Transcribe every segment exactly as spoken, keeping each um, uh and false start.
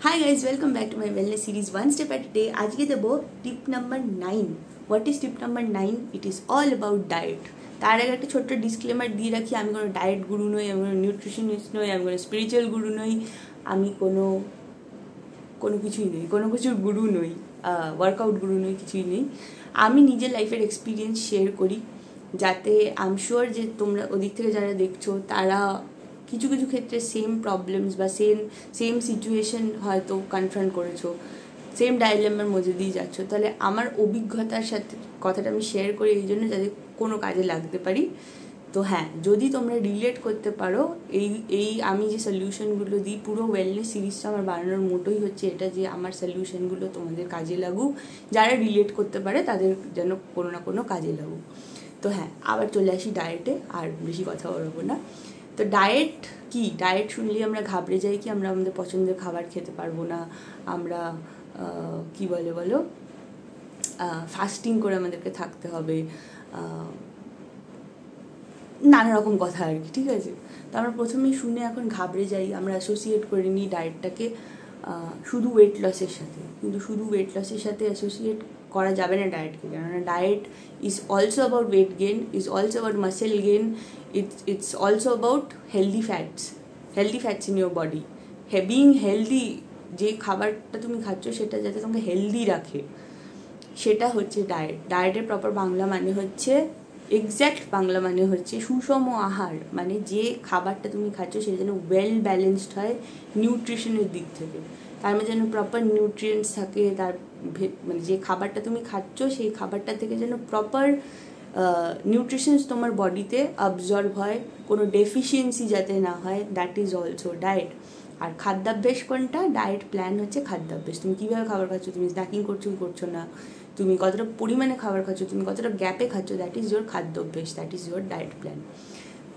Hi guys, welcome back to my wellness series one step at day. आज की दबो tip number nine. What is tip number nine? It is all about diet. তার আগে একটা ছোট্ট disclaimer দিয়ে রাখি, আমি কোনো ডায়েট গুরু নই, আমি কোনো নিউট্রিশনিস্ট নই, আমি কোনো স্পিরিচুয়াল গুরু নই, আমি কোনো কোনো কিছুই নই, কোনো কিছুর গুরু নই, ওয়ার্কআউট গুরু নই, কিছুই নই। আমি নিজের লাইফের এক্সপিরিয়েন্স শেয়ার করি যাতে আই এম শিওর যে তোমরা ওদিক থেকে যারা দেখছো তারা কিছু কিছু ক্ষেত্রে সেম প্রবলেমস বা সেম সেম সিচুয়েশন হয়তো কনফ্রন্ট করেছো, সেম ডাইলেমার মধ্যে দিয়ে যাচ্ছ। তাহলে আমার অভিজ্ঞতার সাথে কথাটা আমি শেয়ার করি এই জন্য যাতে কোনো কাজে লাগতে পারি। তো হ্যাঁ, যদি তোমরা রিলেট করতে পারো এই এই আমি যে সলিউশনগুলো দিই, পুরো ওয়েলনেস সিরিজটা আমার বানানোর মোটোই হচ্ছে এটা যে আমার সলিউশনগুলো তোমাদের কাজে লাগুক, যারা রিলেট করতে পারে তাদের যেন কোনো না কোনো কাজে লাগুক। তো হ্যাঁ, আবার চলে আসি ডায়েটে, আর বেশি কথা বলবো না। তো ডায়েট কি? ডায়েট শুনলেই আমরা ঘাবড়ে যাই কি আমরা আমাদের পছন্দের খাবার খেতে পারবো না, আমরা কি বলে বলো ফাস্টিং করে আমাদেরকে থাকতে হবে, নানা রকম কথা আর কি, ঠিক আছে? তো আমরা প্রথমেই শুনে এখন ঘাবড়ে যাই, আমরা অ্যাসোসিয়েট করে নিই ডায়েটটাকে শুধু ওয়েট লসের সাথে। কিন্তু শুধু ওয়েট লসের সাথে অ্যাসোসিয়েট করা যাবে না ডায়েটকে, কেননা diet is also about weight gain, is also about muscle gain, it's it's also about healthy fats, healthy fats in your body. Being healthy, যে খাবারটা তুমি খাচ্ছ সেটা যাতে তোমাকে হেলদি রাখে, সেটা হচ্ছে ডায়েট। ডায়েটের প্রপার বাংলা মানে হচ্ছে, এক্স্যাক্ট বাংলা মানে হচ্ছে সুষম আহার, মানে যে খাবারটা তুমি খাচ্ছ সেটা যেন ওয়েল ব্যালেন্সড হয় নিউট্রিশনের দিক থেকে, তার মধ্যে যেন প্রপার নিউট্রিয়েন্টস থাকে, তার মানে যে খাবারটা তুমি খাচ্ছ সেই খাবারটা থেকে যেন প্রপার নিউট্রিশনস তোমার বডিতে অবজর্ব হয়, কোনো ডেফিসিয়েন্সি যাতে না হয়, দ্যাট ইজ অলসো ডায়েট। আর খাদ্যাভ্যাস কোনটা? ডায়েট প্ল্যান হচ্ছে খাদ্যাভ্যাস। তুমি কীভাবে খাবার খাচ্ছ, তুমি স্ন্যাকিং করছো কি করছো না, তুমি কতটা পরিমাণে খাবার খাচ্ছ, তুমি কতটা গ্যাপে খাচ্ছ, দ্যাট ইজ ইয়োর খাদ্যাভ্যাস, that is your diet plan.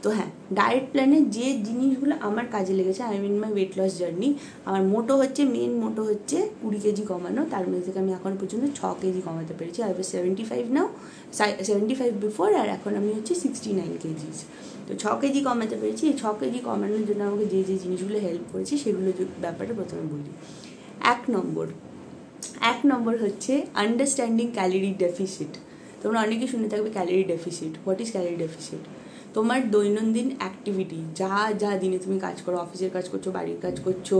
তো হ্যাঁ, ডায়েট প্ল্যানে যে জিনিসগুলো আমার কাজে লেগেছে, I mean my weight loss journey, আমার মোটো হচ্ছে মেন মোটো হচ্ছে কুড়ি কেজি কমানো। তার মধ্যে থেকে আমি এখন পর্যন্ত ছ কেজি কমাতে পেরেছি। I was seventy five now, seventy five before, আর এখন আমি হচ্ছে সিক্সটি নাইন কেজিস। তো ছ কেজি কমাতে পেরেছি। এই ছ কেজি কমানোর জন্য আমাকে যে যে জিনিসগুলো হেল্প করেছে সেগুলো ব্যাপারে প্রথমে বলি। এক নম্বর এক নম্বর হচ্ছে আন্ডারস্ট্যান্ডিং ক্যালোরি ডেফিসিট। তোমরা অনেকেই শুনে থাকবে calorie deficit. What is calorie deficit? তোমার দৈনন্দিন অ্যাক্টিভিটি, যা যা দিনে তুমি কাজ করো, অফিসের কাজ করছো, বাড়ির কাজ করছো,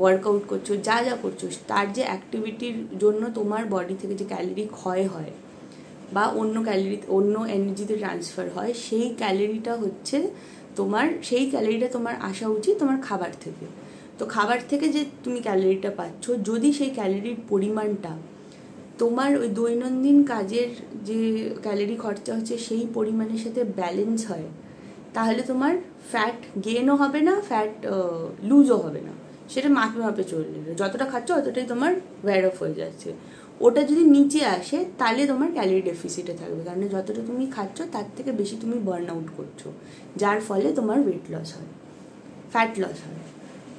ওয়ার্কআউট করছো, যা যা করছো তার যে অ্যাক্টিভিটির জন্য তোমার বডি থেকে যে ক্যালোরি ক্ষয় হয় বা অন্য ক্যালোরি অন্য এনার্জিতে ট্রান্সফার হয়, সেই ক্যালোরিটা হচ্ছে তোমার সেই ক্যালোরিটা তোমার আসা উচিত তোমার খাবার থেকে। তো খাবার থেকে যে তুমি ক্যালোরিটা পাচ্ছ, যদি সেই ক্যালোরির পরিমাণটা তোমার ওই দৈনন্দিন কাজের যে ক্যালোরি খরচা হচ্ছে সেই পরিমাণের সাথে ব্যালেন্স হয়, তাহলে তোমার ফ্যাট গেনও হবে না, ফ্যাট লুজও হবে না, সেটা মাপে মাপে চললে যতটা খাচ্ছ অতটাই তোমার ওয়্যার অফ হয়ে যাচ্ছে। ওটা যদি নিচে আসে তাহলে তোমার ক্যালোরি ডেফিসিটে থাকবে, কারণ যতটা তুমি খাচ্ছ তার থেকে বেশি তুমি বার্ন আউট করছো, যার ফলে তোমার ওয়েট লস হয়, ফ্যাট লস হয়।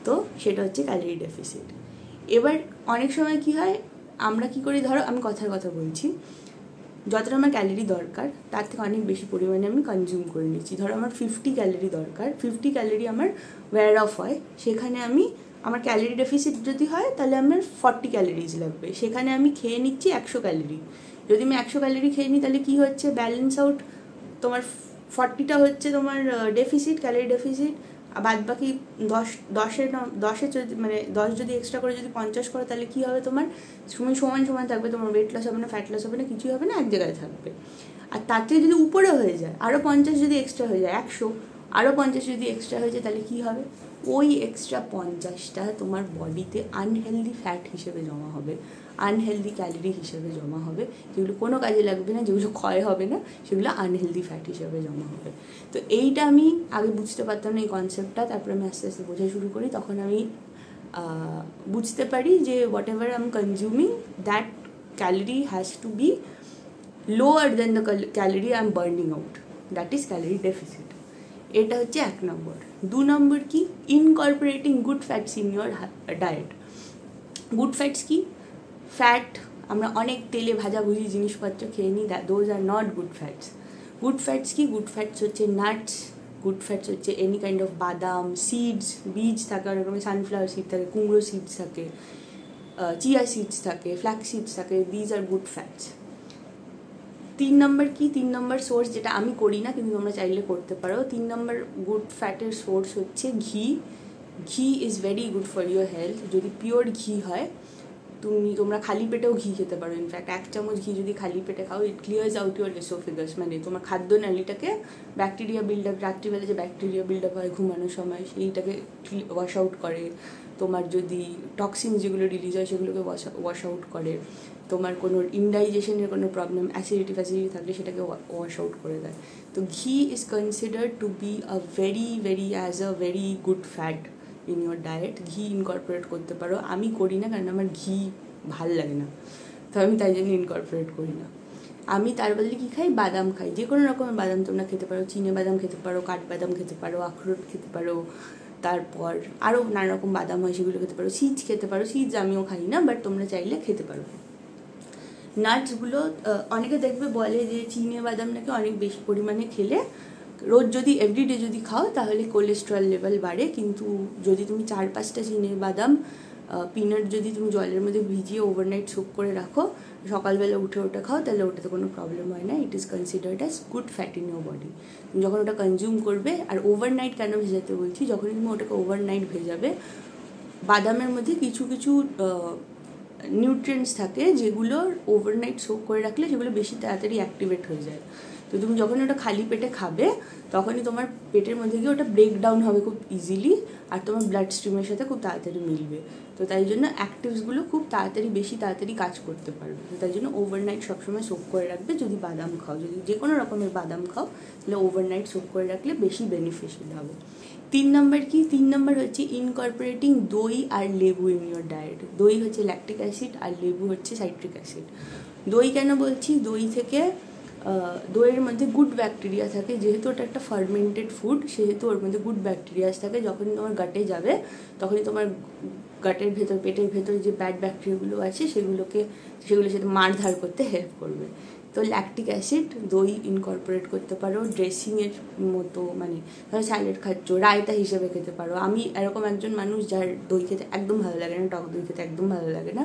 তো সেটা হচ্ছে ক্যালোরি ডেফিসিট। এবার অনেক সময় কি হয়, আমরা কি করি, ধরো আমি কথার কথা বলছি, যতটা আমার ক্যালোরি দরকার তার থেকে অনেক বেশি পরিমাণে আমি কনজিউম করে নিচ্ছি। ধরো আমার ফিফটি ক্যালোরি দরকার, ফিফটি ক্যালোরি আমার ওয়্যার অফ হয়, সেখানে আমি আমার ক্যালোরি ডেফিসিট যদি হয় তাহলে আমার ফর্টি ক্যালোরিজ লাগবে, সেখানে আমি খেয়ে নিচ্ছি একশো ক্যালোরি। যদি আমি একশো ক্যালোরি খেয়ে নিই তাহলে কি হচ্ছে, ব্যালেন্স আউট, তোমার ফর্টিটা হচ্ছে তোমার ডেফিসিট, ক্যালোরি ডেফিসিট, বাদ বাকি দশ দশের দশে যদি মানে দশ যদি এক্সট্রা করে যদি পঞ্চাশ করে তাহলে কী হবে, তোমার তুমি সমান সমান থাকবে, তোমার ওয়েট লস হবে না, ফ্যাট লস হবে না, কিছুই হবে না, এক জায়গায় থাকবে। আর তার থেকে যদি উপরে হয়ে যায়, আরও পঞ্চাশ যদি এক্সট্রা হয়ে যায়, একশো আরও পঞ্চাশ যদি এক্সট্রা হয়ে যায় তাহলে কী হবে, ওই এক্সট্রা পঞ্চাশটা তোমার বডিতে আনহেলদি ফ্যাট হিসেবে জমা হবে, আনহেলদি ক্যালোরি হিসেবে জমা হবে, যেগুলো কোনো কাজে লাগবে না, যেগুলো ক্ষয় হবে না, সেগুলো আনহেলদি ফ্যাট হিসেবে জমা হবে। তো এইটা আমি আগে বুঝতে পারতাম না এই কনসেপ্টটা, তারপরে আমি আস্তে আস্তে বোঝা শুরু করি, তখন আমি বুঝতে পারি যে whatever I am consuming that calorie has to be lower than the calorie I am burning out, that is calorie deficit. এটা হচ্ছে এক নম্বর। দু নম্বর কি, incorporating good fats in your diet. Good fats কি? ফ্যাট আমরা অনেক তেলে ভাজাভুজি জিনিসপত্র খেয়ে নিই, those are not good fats. Good fats কি? গুড ফ্যাটস হচ্ছে নাটস, good fats হচ্ছে any kind of বাদাম seeds বীজ থাকে অনেক রকমের sunflower seeds থাকে কুমড়ো seeds থাকে chia seeds থাকে flax seeds থাকে these are good fats। तीन नम्बर की तीन नम्बर सोर्स जेटा आमी कोरी ना क्योंकि तुम्हारा चाइल्ड करते पारो तीन नम्बर गुड फैटर सोर्स होच्छे घी। Ghee is very good for your health जो प्योर घी है तुम तुम्हारा खाली पेटे घी खेते पारो इनफैक्ट एक चामच घी जो खाली पेटे खाओ it clears out your esophagus मैं तुम्हार खाद्य नालीटाके बैक्टीरिया बिल्डअप रात्रिबेला जो बैक्टीरिया बिल्डअप है घुमानोर समय सेइटाके वाश आउट करे তোমার যদি টক্সিন যেগুলো রিলিজ হয় সেগুলোকে ওয়াশ আউট করে তোমার কোনো ইনডাইজেশনের কোনো প্রবলেম অ্যাসিডিটি ফ্যাসিডিটি থাকলে সেটাকে ওয়াশ আউট করে দেয়। তো ghee is considered to be a very very as a very good fat in your diet. ঘি ইনকর্পোরেট করতে পারো, আমি করি না কারণ আমার ঘি ভাল লাগে না, তো আমি তাই জন্য ইনকর্পোরেট করি না। আমি তার বদলে কী খাই, বাদাম খাই, যে কোনো রকমের বাদাম তোমরা খেতে পারো, চিনে বাদাম খেতে পারো, কাঠবাদাম খেতে পারো, আখরোট খেতে পারো, তারপর আরও নানা রকম বাদাম হয় সেগুলো খেতে পারো, সিজ খেতে পারো, সিজ আমিও খাই না বাট তোমরা চাইলে খেতে পারো। নাটসগুলো অনেকে দেখবে বলে যে চিনে বাদাম নাকি অনেক বেশি পরিমাণে খেলে রোজ যদি এভরিডে যদি খাও তাহলে কোলেস্ট্রল লেভেল বাড়ে, কিন্তু যদি তুমি চার পাঁচটা চিনে বাদাম পিনাট যদি তুমি জলের মধ্যে ভিজিয়ে ওভারনাইট সোক করে রাখো সকালবেলা উঠে ওটা খাও তাহলে ওটাতে কোনো প্রবলেম হয় না। It is considered as good fat in your body. তুমি যখন ওটা কনজিউম করবে, আর ওভারনাইট কেন ভেজাতে বলছি, যখনই তুমি ওটাকে ওভারনাইট ভেজাবে বাদামের মধ্যে কিছু কিছু নিউট্রিয়েন্টস থাকে যেগুলো ওভারনাইট সোক করে রাখলে সেগুলো বেশি তাড়াতাড়ি অ্যাক্টিভেট হয়ে যায়। তো তুমি যখন ওটা খালি পেটে খাবে তখনই তোমার পেটের মধ্যে গিয়ে ওটা ব্রেকডাউন হবে খুব ইজিলি আর তোমার ব্লাড স্ট্রিমের সাথে খুব তাড়াতাড়ি মিলবে। তো তাই জন্য অ্যাক্টিভসগুলো খুব তাড়াতাড়ি বেশি তাড়াতাড়ি কাজ করতে পারবে। তো তাই জন্য ওভারনাইট সবসময় সোক করে রাখবে। যদি বাদাম খাও, যদি যে কোনো রকমের বাদাম খাও তাহলে ওভারনাইট সোক করে রাখলে বেশি বেনিফিশিয়াল হবে। তিন নম্বর কি, তিন নম্বর হচ্ছে ইনকর্পোরেটিং দই আর লেবু ইন ইয়োর ডায়েট। দই হচ্ছে ল্যাকটিক অ্যাসিড আর লেবু হচ্ছে সাইট্রিক অ্যাসিড। দই কেন বলছি, দই থেকে দইয়ের মধ্যে গুড ব্যাকটেরিয়া থাকে, যেহেতু ওটা একটা ফার্মেন্টেড ফুড সেহেতু ওর মধ্যে গুড ব্যাকটেরিয়াস থাকে। যখনই তোমার গাটে যাবে তখনই তোমার গাটের ভেতর পেটের ভেতর যে ব্যাড ব্যাকটেরিয়াগুলো আছে সেগুলোকে সেগুলোর সাথে মারধার করতে হেল্প করবে। তো ল্যাকটিক অ্যাসিড দই ইনকর্পোরেট করতে পারো ড্রেসিংয়ের মতো, মানে ধরো স্যালাড খাচ্ছ রায়তা হিসেবে খেতে পারো। আমি এরকম একজন মানুষ যার দই খেতে একদম ভালো লাগে না, টক দই খেতে একদম ভালো লাগে না,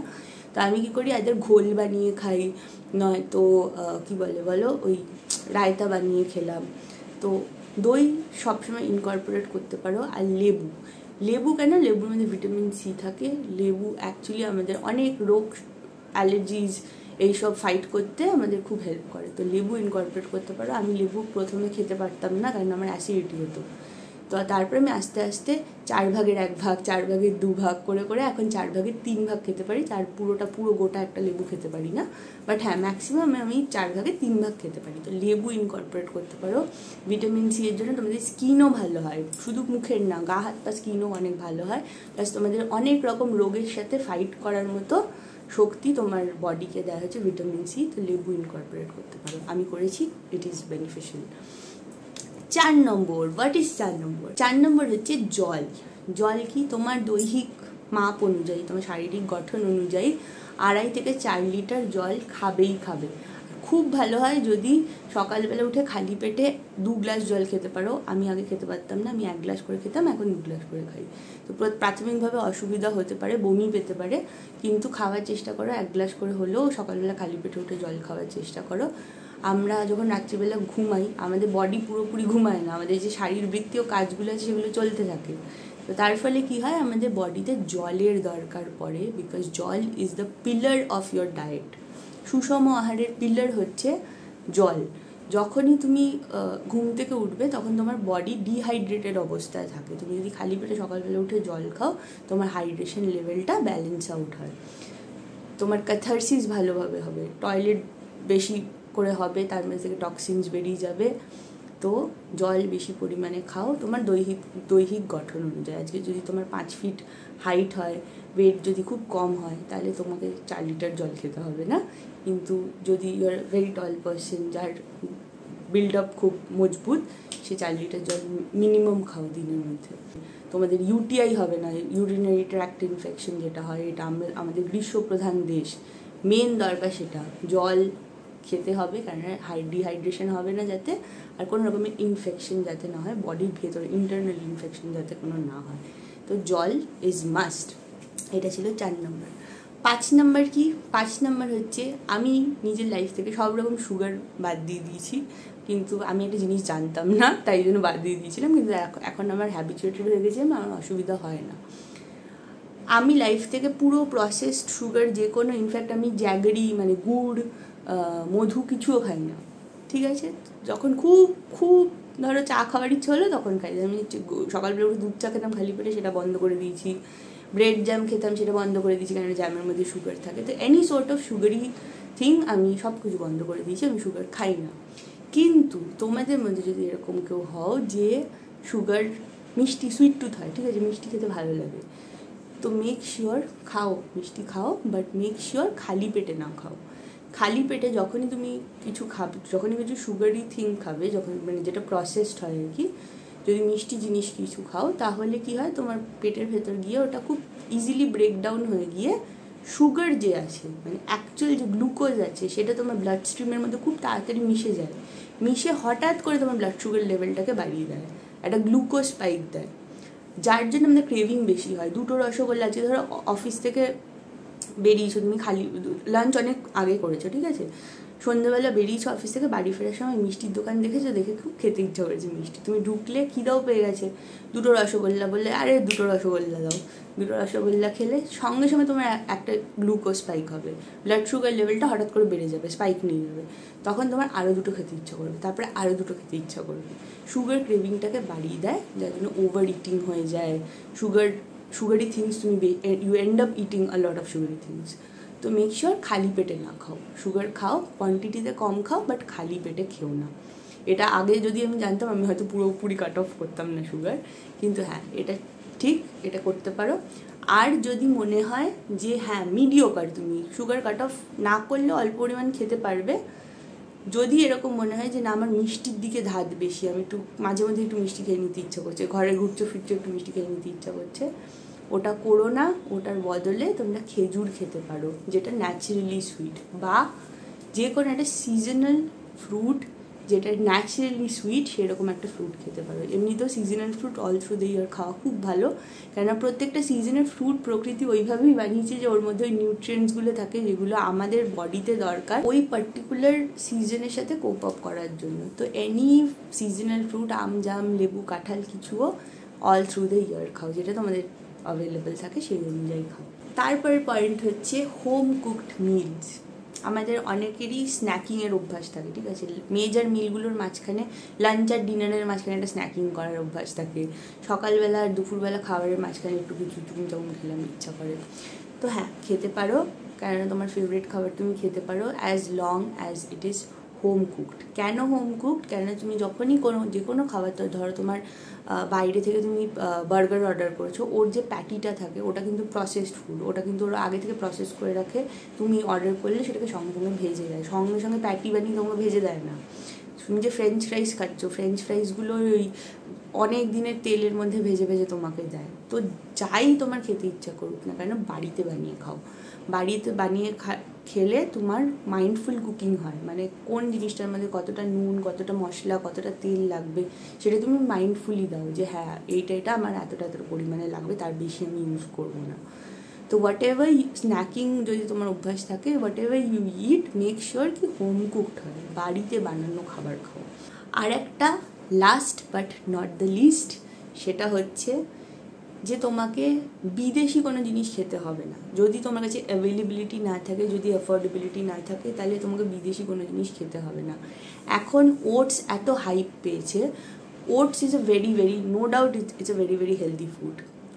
তো আমি কী করি আদার ঘোল বানিয়ে খাই, নয়তো কী বলে বলো ওই রায়তা বানিয়ে খেলাম। তো দই সবসময় ইনকর্পোরেট করতে পারো। আর লেবু, লেবু কেন, লেবুর মধ্যে ভিটামিন সি থাকে। লেবু অ্যাকচুয়ালি আমাদের অনেক রোগ অ্যালার্জিস এইসব ফাইট করতে আমাদের খুব হেল্প করে। তো লেবু ইনকর্পোরেট করতে পারো। আমি লেবু প্রথমে খেতে পারতাম না কারণ আমার অ্যাসিডিটি হতো, তো তারপরে আমি আস্তে আস্তে চার ভাগের এক ভাগ চার ভাগের দু ভাগ করে করে এখন চার ভাগের তিন ভাগ খেতে পারি। চার পুরোটা পুরো গোটা একটা লেবু খেতে পারি না, বাট হ্যাঁ ম্যাক্সিমাম আমি চার ভাগের তিন ভাগ খেতে পারি। তো লেবু ইনকর্পোরেট করতে পারো। ভিটামিন সি এর জন্য তোমাদের স্কিনও ভালো হয়, শুধু মুখের না, গা হাত পা স্কিনও অনেক ভালো হয়, প্লাস তোমাদের অনেক রকম রোগের সাথে ফাইট করার মতো শক্তি তোমার বডিকে দেওয়া হচ্ছে ভিটামিন সি। তো লেবু ইনকর্পোরেট করতে পারো, আমি করেছি, ইট ইজ বেনিফিশিয়াল। চার নম্বর, হোয়াট ইজ চার নম্বর, চার নম্বর হচ্ছে জল। জল কি তোমার দৈহিক মাপ অনুযায়ী তোমার শারীরিক গঠন অনুযায়ী আড়াই থেকে চার লিটার জল খাবেই খাবে। খুব ভালো হয় যদি সকালবেলা উঠে খালি পেটে দু গ্লাস জল খেতে পারো। আমি আগে খেতে পারতাম না, আমি এক গ্লাস করে খেতাম, এখন দু গ্লাস করে খাই। তো প্রাথমিকভাবে অসুবিধা হতে পারে, বমি পেতে পারে, কিন্তু খাওয়ার চেষ্টা করো, এক গ্লাস করে হলেও সকালবেলা খালি পেটে উঠে জল খাওয়ার চেষ্টা করো। আমরা যখন রাত্রিবেলা ঘুমাই আমাদের বডি পুরোপুরি ঘুমায় না, আমাদের যে শারীরবৃত্তীয় কাজগুলো আছে সেগুলো চলতে থাকে। তো তার ফলে কী হয়, আমাদের বডিতে জলের দরকার পড়ে, because jal is the pillar of your diet. সুষম আহারের পিলার হচ্ছে জল। যখনই তুমি ঘুম থেকে উঠবে তখন তোমার বডি ডিহাইড্রেটেড অবস্থায় থাকে, তুমি যদি খালি পেটে সকালবেলা উঠে জল খাও তোমার হাইড্রেশন লেভেলটা ব্যালেন্স আউট হয়, তোমার ক্যাথারসিস ভালোভাবে হবে, টয়লেট বেশি করে হবে, তার মধ্যে থেকে টক্সিনস বেরিয়ে যাবে। তো জল বেশি পরিমাণে খাও তোমার দৈহিক দৈহিক গঠন অনুযায়ী। আজকে যদি তোমার পাঁচ ফিট হাইট হয়, ওয়েট যদি খুব কম হয় তাহলে তোমাকে চার লিটার জল খেতে হবে না, কিন্তু যদি you are very tall person যার বিল্ড আপ খুব মজবুত সে চার লিটার জল মিনিমাম খাও দিনের মধ্যে। তোমাদের ইউটিআই হবে না, ইউরিনারি ট্র্যাক্ট ইনফেকশন যেটা হয়, এটা আমাদের গ্রীষ্মপ্রধান দেশ, মেন দরকার সেটা জল खेते होबे कारण हाई डिहाइड्रेशन होबे ना जाते और कोनो रकमेर इनफेक्शन जाते ना हय बडिर भेतरे इंटरनल इनफेक्शन जाते कोनो ना हय। तो जल इज मास्ट। एटा छिलो चार नम्बर। पाँच नम्बर कि पाँच नम्बर होच्छे आमी निजेर लाइफ थेके सब रकम शुगर बाद दिए दिएछि किन्तु आमी एटा जिनिस जानताम ना ताई जोन्नो बाद दिए दिएछिलाम किन्तु एखन आमार हैबिचुएटेड हये गेछे आमार असुविधा हय ना। आमी लाइफ थेके पुरो प्रसेसड शुगर जे कोनो इनफैक्ट आमी जैगरी माने गुड़ मधु किछुओ खाई ना, ठीक आछे। जखन खूब खूब धरो चा खावार इच्छा हलो तखन खाई, आमी सकालबेला उठे दूध चा खेताम खाली पेटे सेटा बन्ध करे दिएछि, ब्रेड जैम खेताम सेटा बन्ध करे दिएछि कारण जैमेर मध्ये शुगर थाके। तो any sort of sugary thing आमी सबकिछु बन्ध करे दिएछि, आमी शुगर खाई ना। किन्तु तोमादेर मध्ये जोदि एरकम केउ हओ जे शुगर मिष्टि सुइट टूथ हय, ठीक आछे, मिष्टि खेते भालो लागे तो मेक श्योर खाओ, मिष्टी खाओ, बाट मेक श्योर खाली पेटे ना खाओ। खाली पेटे जखनी तुम किछु खाबे जखनी किछु शुगारी थिंग खाबे जखन माने जेटा प्रसेसड हय कि यदि मिष्टी जिनिस किछु खाओ ताहले कि हय तोमार पेटेर भेतर गिये ओटा खूब इजिली ब्रेकडाउन हये गिये शुगर जे आछे माने एक्चुअल जो ग्लुकोज आछे सेटा तोमार ब्लाड स्ट्रीमेर मध्ये खूब ताड़ाताड़ी मिशे जाय, मिशे हठात् करे तोमार ब्लाड शुगर लेवलटाके बाड़िये देय, एटा ग्लुकोज स्पाइक देय जार जो हमें क्रेविंग बेशी है। दुटो रसगोल्ला आज धरो अफिस थेके बेरिएछो तुम खाली लांच अनेक आगे करेछो, ठीक आछे, सन्ध्याबेला बेरिएछो अफिस थेके बाड़ी फेरार समय मिष्टिर दोकान देखेछो देखे खूब खेते इच्छा करेछे मिष्टि, तुम ढुकले खिदाओ पेये गेछे दुटो रसगोल्ला बोले अरे दुटो रसगोल्ला दाओ, दुटो रसगोल्ला खेले संगे संगे तोमार एकटा ग्लुकोज स्पाइक होबे, ब्लाड शुगर लेवलटा हठात् करे बेड़े जाबे, स्पाइक निये जाबे, तखन तोमार आरो दुटो खेते इच्छा करबे, तारपरे आरो दुटो खेते इच्छा करबे। शुगर क्रेविंगटाके बाड़िये देय जार जोन्नो ओभार इटिंग हये जाय, शुगर शुगारी थिंग्स तुम you end up eating a lot of sugary things. तो मेक श्योर खाली पेटे ना खाओ, शुगर खाओ क्वान्टिटी कम खाओ बाट खाली पेटे खेओ ना। एटा आगे जदि आमी जानताम आमी होयतो पुरोपुरी काट अफ करताम ना शुगर, किन्तु हाँ एटा ठीक एटा करते पारो। आर जदि मने हय जे हाँ मिडियोकार तुमी शुगर काट अफ ना करले अल्प परिमाण खेते पारबे, যদি এরকম মনে হয় যে না আমার মিষ্টির দিকে ধাদ বেশি আমি একটু মাঝে মাঝে একটু মিষ্টি খেয়ে নিতে ইচ্ছা করছে ঘরে ঘুরছো ফিরছো একটু মিষ্টি খেয়ে নিতে ইচ্ছা করছে ওটা করো না, ওটার বদলে তোমরা খেজুর খেতে পারো যেটা ন্যাচারালি সুইট বা যে কোনো একটা সিজনাল ফ্রুট যেটা ন্যাচারালি সুইট সেরকম একটা ফ্রুট খেতে পারো। এমনিতেও seasonal fruit all through the year খাওয়া খুব ভালো কেননা প্রত্যেকটা সিজনের ফ্রুট প্রকৃতি ওইভাবেই বানিয়েছে যে ওর মধ্যে ওই নিউট্রিয়েন্টসগুলো থাকে যেগুলো আমাদের বডিতে দরকার ওই পার্টিকুলার সিজনের সাথে কোপ আপ করার জন্য। তো এনি সিজনাল ফ্রুট আম জাম লেবু কাঁঠাল কিছুও অল থ্রু দ্য ইয়ার খাও যেটা তোমাদের অ্যাভেলেবেল থাকে সেই অনুযায়ী খাও। তারপরের পয়েন্ট হচ্ছে হোম কুকড মিলস। আমাদের অনেকেরই স্ন্যাকিংয়ের অভ্যাস থাকে, ঠিক আছে, মেজর মিলগুলোর মাঝখানে লাঞ্চ আর ডিনারের মাঝখানে একটা স্ন্যাকিং করার অভ্যাস থাকে, সকালবেলা আর দুপুরবেলা খাবারের মাঝখানে একটু কিছু চুমুন চামুন খেলাম ইচ্ছা করে। তো হ্যাঁ খেতে পারো কেননা তোমার ফেভারিট খাবার তুমি খেতে পারো as long as it is home cooked. কেন হোম কুকড? কেননা তুমি যখনই কোনো যে কোনো খাবার ধরো তোমার বাইরে থেকে তুমি বার্গার অর্ডার করেছো ওর যে প্যাটিটা থাকে ওটা কিন্তু প্রসেসড ফুড, ওটা কিন্তু ওরা আগে থেকে প্রসেস করে রাখে, তুমি অর্ডার করলে সেটাকে সঙ্গে সঙ্গে ভেজে দেয়, সঙ্গে সঙ্গে প্যাটি বানিয়ে তোমাকে ভেজে দেয় না। তুমি যে ফ্রেঞ্চ ফ্রাইস খাচ্ছ ফ্রেঞ্চ ফ্রাইসগুলো ওই অনেক দিনের তেলের মধ্যে ভেজে ভেজে তোমাকে দেয়। তো যাই তোমার খেতে ইচ্ছা করুক না কেন বাড়িতে বানিয়ে খাও, বাড়িতে বানিয়ে খা খেলে তোমার মাইন্ডফুল কুকিং হয় মানে কোন জিনিসটার মধ্যে কতটা নুন কতটা মশলা কতটা তেল লাগবে সেটা তুমি মাইন্ডফুলি দাও যে হ্যাঁ এইটা এটা আমার এতটা এতটা পরিমাণে লাগবে তার বেশি আমি ইউজ করবো না। তো হোয়াট এভার স্ন্যাকিং যদি তোমার অভ্যাস থাকে whatever you eat make sure কি হোম কুকড হয়, বাড়িতে বানানো খাবার খাও। আর একটা last but not the least সেটা হচ্ছে যে তোমাকে বিদেশি কোনো জিনিস খেতে হবে না। যদি তোমার কাছে অ্যাভেলেবিলিটি না থাকে যদি অ্যাফোর্ডেবিলিটি না থাকে তাহলে তোমাকে বিদেশি কোনো জিনিস খেতে হবে না। এখন ওটস এত হাইপ পেয়েছে, oats is a very very no doubt it is a very very healthy food,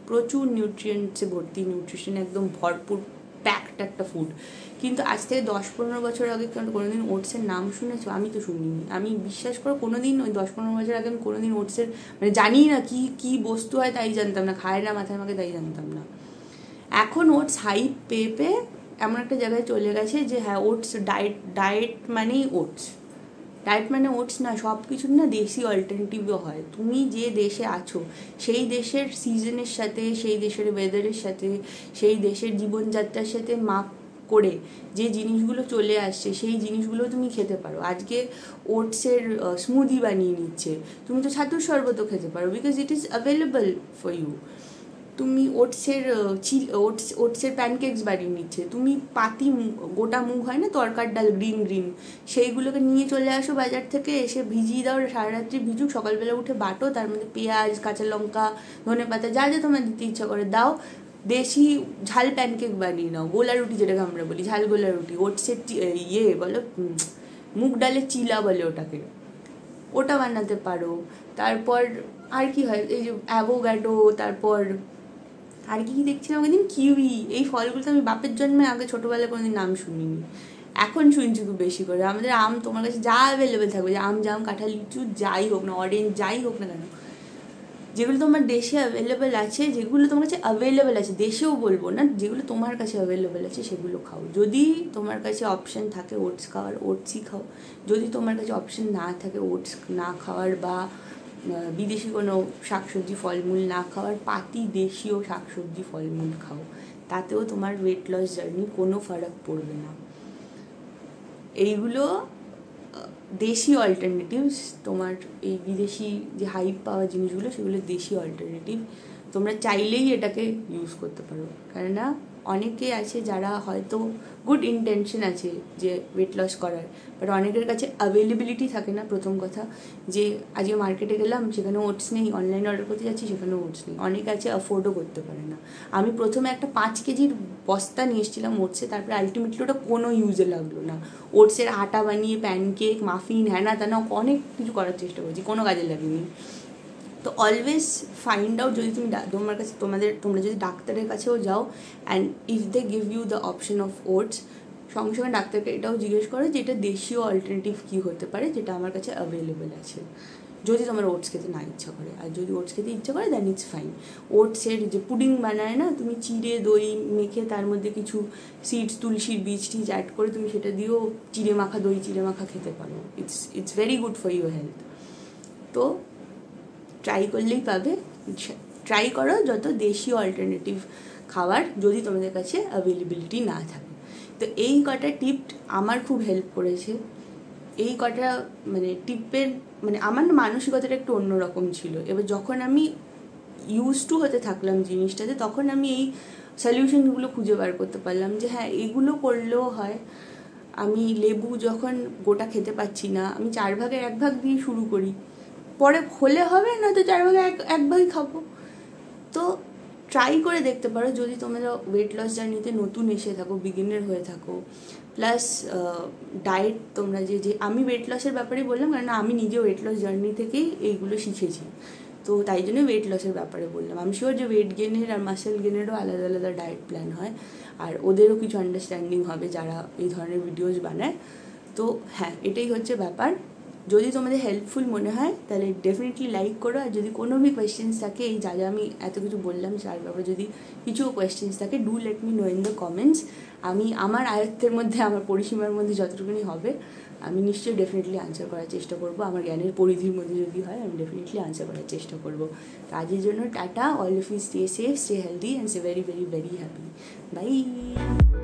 প্রচুর নিউট্রিয়েন্টসে ভর্তি, নিউট্রিশন একদম ভরপুর প্যাকড একটা ফুড। কিন্তু আজ থেকে দশ পনেরো বছর আগে কোনো দিন ওটসের নাম শুনেছো? আমি তো শুনিনি, আমি বিশ্বাস করো কোনো দিন ওই দশ পনেরো বছর আগে আমি কোনো দিন ওটসের মানে জানি না কি কী বস্তু হয় তাই জানতাম না, খায় না মাথায় আমাকে তাই জানতাম না। এখন ওটস হাইপ পেয়ে পেয়ে এমন একটা জায়গায় চলে গেছে যে হ্যাঁ ওটস ডায়েট ডায়েট মানেই ওটস, ডায়েট মানে ওটস না, সব কিছুর না দেশি অল্টারনেটিভও হয়। তুমি যে দেশে আছো সেই দেশের সিজনের সাথে সেই দেশের ওয়েদারের সাথে সেই দেশের জীবনযাত্রার সাথে মাপ করে যে জিনিসগুলো চলে আসছে সেই জিনিসগুলো তুমি খেতে পারো। আজকে ওটসের স্মুদি বানিয়ে নিচ্ছে, তুমি তো ছাতুর শরবতও খেতে পারো, because it is available for you. তুমি ওটসের চিল ওটস ওটসের প্যানকেকস বানিয়ে নিচ্ছে, তুমি পাতি গোটা মুগ হয় না তরকার ডাল গ্রিন গ্রিন সেইগুলোকে নিয়ে চলে আসো বাজার থেকে, এসে ভিজিয়ে দাও সারা রাত্রি, ভিজুক, সকালবেলা উঠে বাটো, তার মধ্যে পেঁয়াজ, কাঁচা লঙ্কা, ধনে পাতা, যা যা তোমার দিতে ইচ্ছা করে দাও। দেশি ঝাল প্যানকেক বানিয়ে নাও, গোলা রুটি যেটাকে আমরা বলি, ঝাল গোলা রুটি, ওটসের ইয়ে বলো, মুগ ডালের চিলা বলে ওটাকে, ওটা বানাতে পারো। তারপর আর কি হয়, এই যে অ্যাভোগাডো, তারপর আর কি দেখছিলাম ওই দিন, কিউই। এই ফলগুলো তো আমি বাপের জন্মে আগে ছোটোবেলায় কোনোদিন নাম শুনিনি, এখন শুনছি খুব বেশি করে। আমাদের আম তোমার কাছে যা অ্যাভেলেবেল থাকবে, যে আম, জাম, কাঁঠাল, লিচু, যাই হোক না, অরেঞ্জ যাই হোক না কেন, যেগুলো তোমার দেশে অ্যাভেলেবেল আছে, যেগুলো তোমার কাছে অ্যাভেলেবেল আছে, দেশেও বলবো না, যেগুলো তোমার কাছে অ্যাভেলেবেল আছে সেগুলো খাও। যদি তোমার কাছে অপশান থাকে ওটস খাওয়ার, ওটসই খাও। যদি তোমার কাছে অপশান না থাকে ওটস না খাওয়ার বা বিদেশি কোনো শাকসবজি ফলমূল না খাওয়ার, পাতি দেশীয় শাকসবজি ফলমূল খাও, তাতেও তোমার ওয়েট লস জার্নি কোনো ফারাক পড়বে না। এইগুলো দেশি অল্টারনেটিভস, তোমার এই বিদেশি যে হাইপ পাওয়া জিনিসগুলো সেগুলো দেশি অল্টারনেটিভ, তোমরা চাইলেই এটাকে ইউজ করতে পারো। কেননা অনেকে আছে যারা হয়তো গুড ইন্টেনশন আছে যে ওয়েট লস করার, বাট অনেকের কাছে অ্যাভেলেবিলিটি থাকে না। প্রথম কথা যে আজকে মার্কেটে গেলাম সেখানে ওটস নেই, অনলাইন অর্ডার করতে যাচ্ছি সেখানেও ওটস নেই, অনেকে আছে অ্যাফোর্ডও করতে পারে না। আমি প্রথমে একটা পাঁচ কেজির বস্তা নিয়ে এসেছিলাম ওটসে, তারপরে আলটিমেটলি ওটা কোনো ইউজে লাগলো না। ওটসের আটা বানিয়ে প্যানকেক, মাফিন, হ্যানা ত্যানা অনেক কিছু করার চেষ্টা করছি, কোনো কাজে লাগেনি। তো অলওয়েজ ফাইন্ড আউট, যদি তুমি তোমার কাছে তোমাদের তোমরা যদি ডাক্তারের কাছেও যাও, and if they give you the option of oats, সঙ্গে সঙ্গে ডাক্তারকে এটাও জিজ্ঞেস করো যে এটা দেশীয় অল্টারনেটিভ কী হতে পারে যেটা আমার কাছে অ্যাভেলেবেল আছে, যদি তোমার ওটস খেতে না ইচ্ছা করে। আর যদি ওটস খেতে ইচ্ছা করে দ্যান ইটস ফাইন। ওটসের যে পুডিং বানায় না, তুমি চিড়ে দই মেখে তার মধ্যে কিছু সিডস, তুলসীর বীজ টিজ অ্যাড করে তুমি সেটা দিয়েও চিড়ে মাখা দই, চিড়ে মাখা খেতে পারো। It's it's very good for your health. তো ট্রাই করলেই পাবে, ট্রাই করো যত দেশীয় অল্টারনেটিভ খাবার যদি তোমাদের কাছে অ্যাভেলেবিলিটি না থাকে। তো এই কটা টিপ আমার খুব হেল্প করেছে, এই কটা মানে টিপের মানে আমার মানসিকতাটা একটু অন্যরকম ছিল। এবার যখন আমি ইউজ টু হতে থাকলাম জিনিসটাতে, তখন আমি এই সলিউশনগুলো খুঁজে বার করতে পারলাম যে হ্যাঁ এগুলো করলেও হয়। আমি লেবু যখন গোটা খেতে পাচ্ছি না, আমি চার ভাগের এক ভাগ দিয়ে শুরু করি, পরে হলে হবে, নয়তো চার ভাগে এক এক ভাগই খাবো। তো ট্রাই করে দেখতে পারো যদি তোমরা ওয়েট লস জার্নিতে নতুন এসে থাকো, বিগিনার হয়ে থাকো। প্লাস ডায়েট তোমরা যে যে আমি ওয়েট লসের ব্যাপারে বললাম, কারণ আমি নিজে ওয়েট লস জার্নি থেকেই এইগুলো শিখেছি, তো তাই জন্য ওয়েট লসের ব্যাপারে বললাম। আমি শিওর যে ওয়েট গেনের আর মাসেল গেনেরও আলাদা আলাদা ডায়েট প্ল্যান হয়, আর ওদেরও কিছু আন্ডারস্ট্যান্ডিং হবে যারা এই ধরনের ভিডিওস বানায়। তো হ্যাঁ, এটাই হচ্ছে ব্যাপার। যদি তোমাদের হেল্পফুল মনে হয় তাহলে ডেফিনেটলি লাইক করো, আর যদি কোনো ভি কোয়েশ্চেন্স থাকে এই যা যা আমি এত কিছু বললাম তার ব্যাপারে যদি কিছু কোয়েশ্চেন্স থাকে, do let me know in the comments. আমি আমার আয়ত্তের মধ্যে, আমার পরিসীমার মধ্যে যতটুকুনি হবে আমি নিশ্চয়ই ডেফিনেটলি আনসার করার চেষ্টা করব। আমার জ্ঞানের পরিধির মধ্যে যদি হয় আমি ডেফিনেটলি আনসার করার চেষ্টা করব। তো আজকের জন্য tata, all of you stay safe, stay healthy and stay very very very happy. By.